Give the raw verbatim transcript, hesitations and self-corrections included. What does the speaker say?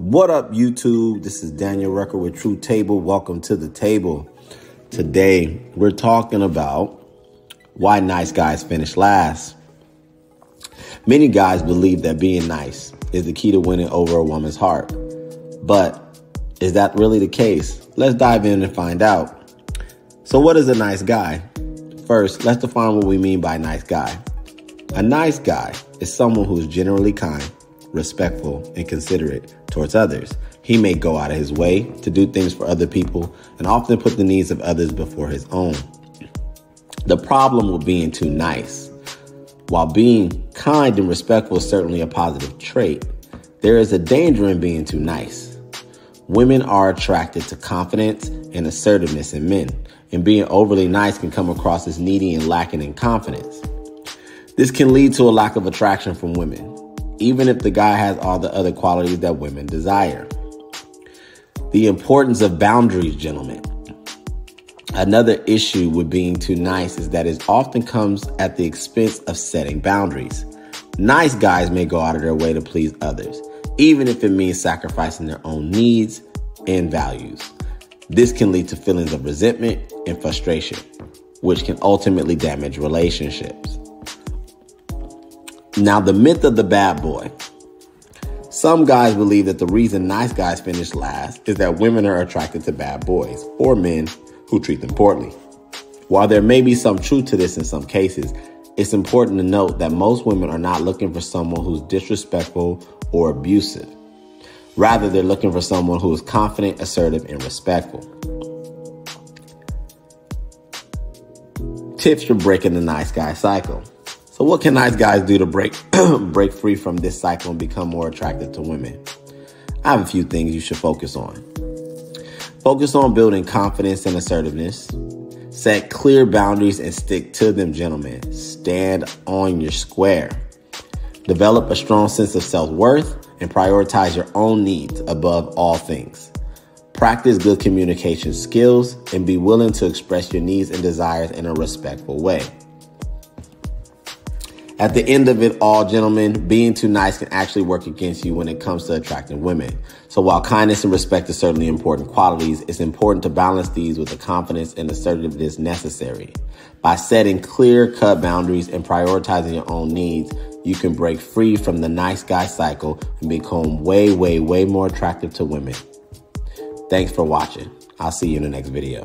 What up, YouTube? This is Daniel Rucker with True Table. Welcome to the table. Today, we're talking about why nice guys finish last. Many guys believe that being nice is the key to winning over a woman's heart. But is that really the case? Let's dive in and find out. So what is a nice guy? First, let's define what we mean by nice guy. A nice guy is someone who's generally kind, respectful, and considerate towards others. He may go out of his way to do things for other people and often put the needs of others before his own. The problem with being too nice. While being kind and respectful is certainly a positive trait, there is a danger in being too nice. Women are attracted to confidence and assertiveness in men, and being overly nice can come across as needy and lacking in confidence. This can lead to a lack of attraction from women, even if the guy has all the other qualities that women desire. The importance of boundaries, gentlemen. Another issue with being too nice is that it often comes at the expense of setting boundaries. Nice guys may go out of their way to please others, even if it means sacrificing their own needs and values. This can lead to feelings of resentment and frustration, which can ultimately damage relationships. Now, the myth of the bad boy. Some guys believe that the reason nice guys finish last is that women are attracted to bad boys or men who treat them poorly. While there may be some truth to this in some cases, it's important to note that most women are not looking for someone who's disrespectful or abusive. Rather, they're looking for someone who is confident, assertive, and respectful. Tips for breaking the nice guy cycle. So what can nice guys do to break break free from this cycle and become more attractive to women? I have a few things you should focus on. Focus on building confidence and assertiveness. Set clear boundaries and stick to them, gentlemen. Stand on your square. Develop a strong sense of self-worth and prioritize your own needs above all things. Practice good communication skills and be willing to express your needs and desires in a respectful way. At the end of it all, gentlemen, being too nice can actually work against you when it comes to attracting women. So while kindness and respect are certainly important qualities, it's important to balance these with the confidence and assertiveness necessary. By setting clear-cut boundaries and prioritizing your own needs, you can break free from the nice guy cycle and become way, way, way more attractive to women. Thanks for watching. I'll see you in the next video.